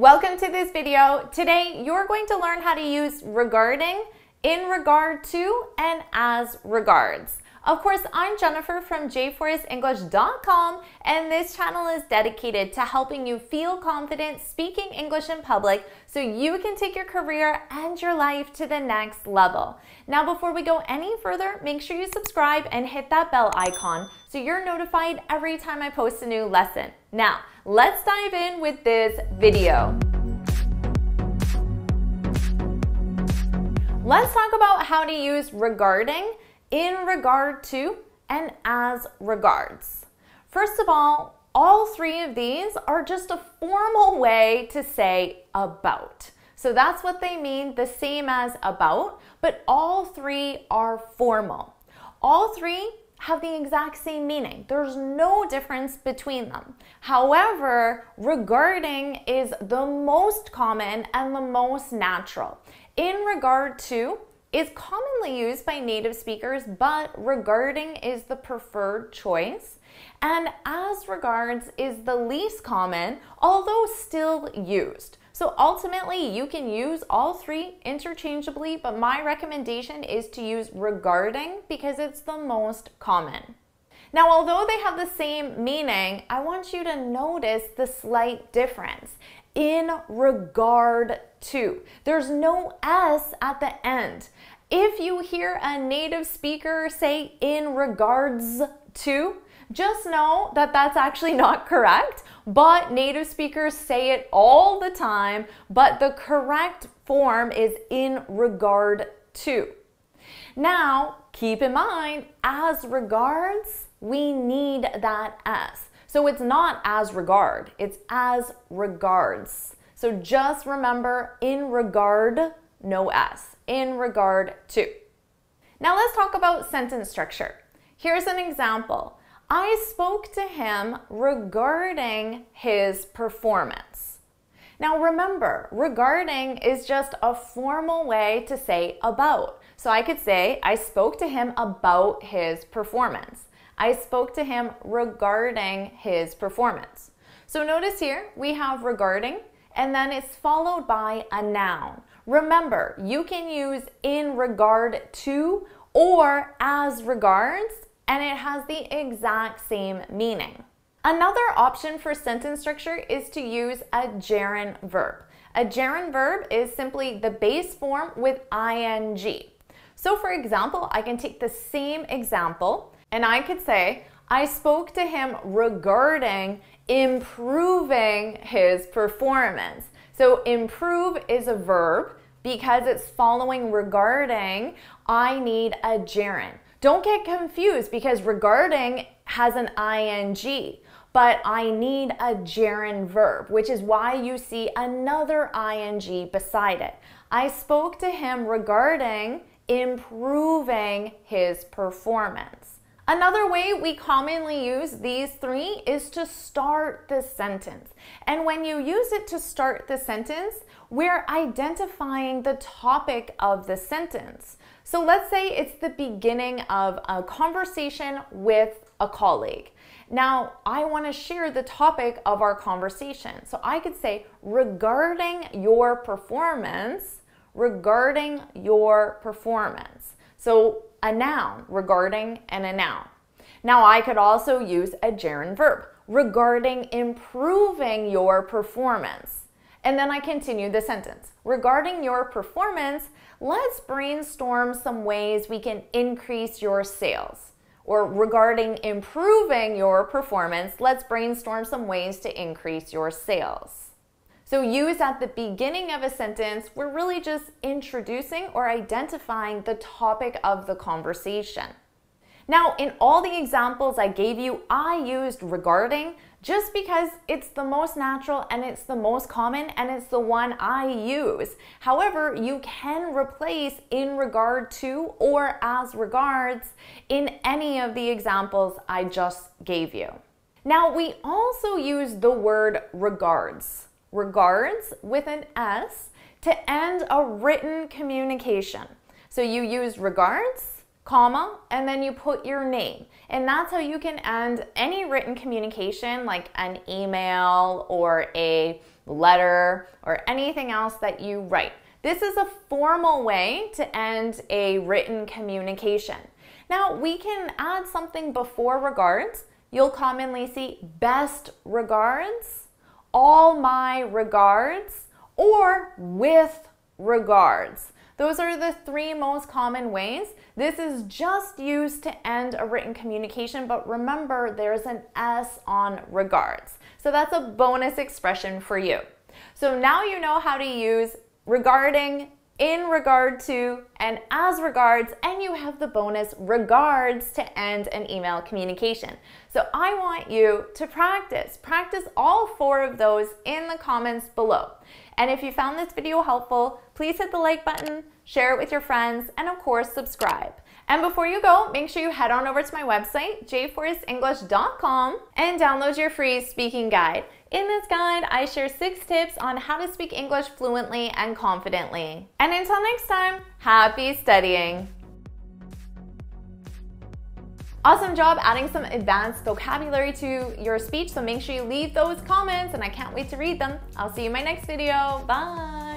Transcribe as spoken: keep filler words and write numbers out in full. Welcome to this video. Today you're going to learn how to use regarding, in regard to, and as regards. Of course, I'm Jennifer from j forrest english dot com, and this channel is dedicated to helping you feel confident speaking English in public so you can take your career and your life to the next level. Now, before we go any further, make sure you subscribe and hit that bell icon so you're notified every time I post a new lesson. Now, let's dive in with this video. Let's talk about how to use regarding, in regard to, and as regards. First of all, all three of these are just a formal way to say about. So that's what they mean, the same as about, but all three are formal. All three have the exact same meaning. There's no difference between them. However, regarding is the most common and the most natural. In regard to is commonly used by native speakers, but regarding is the preferred choice, and as regards is the least common, although still used. So ultimately, you can use all three interchangeably, but my recommendation is to use regarding because it's the most common. Now, although they have the same meaning, I want you to notice the slight difference. In regard to, there's no S at the end. If you hear a native speaker say in regards to, just know that that's actually not correct, but native speakers say it all the time, but the correct form is in regard to. Now, keep in mind, as regards, we need that S. So it's not as regard, it's as regards. So just remember, in regard, no S, in regard to. Now let's talk about sentence structure. Here's an example. I spoke to him regarding his performance. Now remember, regarding is just a formal way to say about. So I could say, I spoke to him about his performance. I spoke to him regarding his performance. So notice here we have regarding, and then it's followed by a noun. Remember, you can use in regard to or as regards, and it has the exact same meaning. Another option for sentence structure is to use a gerund verb. A gerund verb is simply the base form with ing. So for example, I can take the same example, and I could say, I spoke to him regarding improving his performance. So improve is a verb. Because it's following regarding, I need a gerund. Don't get confused because regarding has an ing, but I need a gerund verb, which is why you see another ing beside it. I spoke to him regarding improving his performance. Another way we commonly use these three is to start the sentence. And when you use it to start the sentence, we're identifying the topic of the sentence. So let's say it's the beginning of a conversation with a colleague. Now, I want to share the topic of our conversation. So I could say, regarding your performance, regarding your performance. So a noun, regarding, and a noun. Now I could also use a gerund verb, regarding improving your performance. And then I continue the sentence. Regarding your performance, let's brainstorm some ways we can increase your sales. Or regarding improving your performance, let's brainstorm some ways to increase your sales. So use at the beginning of a sentence, we're really just introducing or identifying the topic of the conversation. Now, in all the examples I gave you, I used regarding just because it's the most natural and it's the most common and it's the one I use. However, you can replace in regard to or as regards in any of the examples I just gave you. Now, we also use the word regards. Regards with an S to end a written communication. So you use regards, comma, and then you put your name. And that's how you can end any written communication like an email or a letter, or anything else that you write. This is a formal way to end a written communication. Now, we can add something before regards. You'll commonly see best regards, all my regards, or with regards. Those are the three most common ways. This is just used to end a written communication, but remember there's an S on regards. So that's a bonus expression for you. So now you know how to use regarding, in regard to, and as regards, and you have the bonus regards to end an email communication. So I want you to practice. Practice all four of those in the comments below. And if you found this video helpful, please hit the like button, share it with your friends, and of course, subscribe. And before you go, make sure you head on over to my website, j forrest english dot com, and download your free speaking guide. In this guide, I share six tips on how to speak English fluently and confidently. And until next time, happy studying! Awesome job adding some advanced vocabulary to your speech, so make sure you leave those comments, and I can't wait to read them. I'll see you in my next video. Bye!